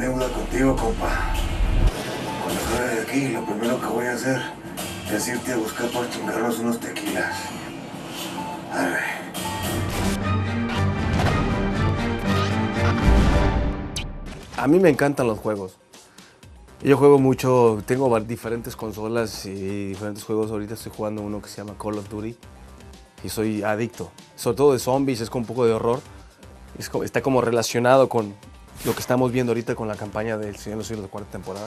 en deuda contigo, compa. Cuando acabe de aquí, lo primero que voy a hacer es irte a buscar para chingarnos unos tequilas. Arre. A mí me encantan los juegos. Yo juego mucho, tengo diferentes consolas y diferentes juegos. Ahorita estoy jugando uno que se llama Call of Duty y soy adicto. Sobre todo de zombies, es con un poco de horror. Está como relacionado con lo que estamos viendo ahorita con la campaña del Señor de los Cielos de cuarta temporada.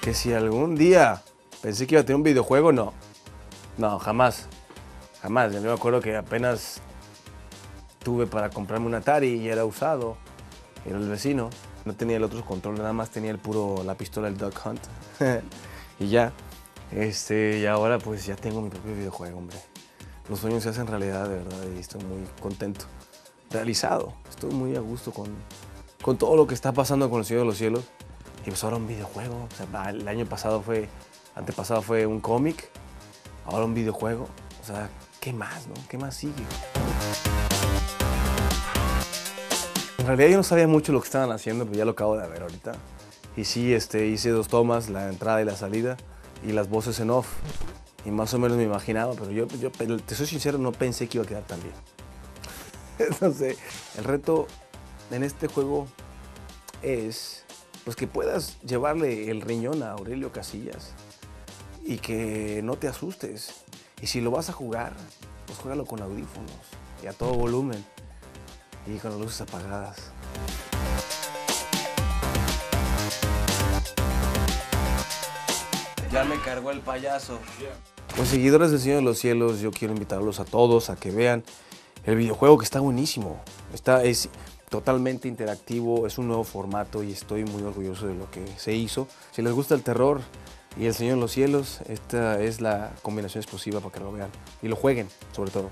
Que si algún día pensé que iba a tener un videojuego, no. No, jamás. Jamás. Yo me acuerdo que apenas tuve para comprarme un Atari y era usado, era el vecino. No tenía el otro control, nada más tenía el puro, la pistola, el Duck Hunt. Y ya, y ahora pues ya tengo mi propio videojuego, hombre. Los sueños se hacen realidad, de verdad, y estoy muy contento, realizado. Estoy muy a gusto con todo lo que está pasando con el Señor de los Cielos. Y pues ahora un videojuego, o sea, el año pasado fue, antepasado fue un cómic, ahora un videojuego, o sea, ¿qué más, no? ¿Qué más sigue? En realidad yo no sabía mucho lo que estaban haciendo, pero ya lo acabo de ver ahorita. Y sí, hice dos tomas, la entrada y la salida, y las voces en off. Y más o menos me imaginaba, pero yo te soy sincero, no pensé que iba a quedar tan bien. Entonces, el reto en este juego es pues que puedas llevarle el riñón a Aurelio Casillas y que no te asustes. Y si lo vas a jugar, pues juégalo con audífonos y a todo volumen. Y con las luces apagadas. Ya me cargó el payaso. Los seguidores del Señor de los Cielos, yo quiero invitarlos a todos a que vean el videojuego, que está buenísimo. Es totalmente interactivo, es un nuevo formato y estoy muy orgulloso de lo que se hizo. Si les gusta el terror y el Señor de los Cielos, esta es la combinación exclusiva para que lo vean y lo jueguen, sobre todo.